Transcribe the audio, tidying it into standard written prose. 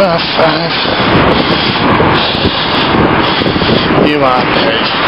by 5. You are paid.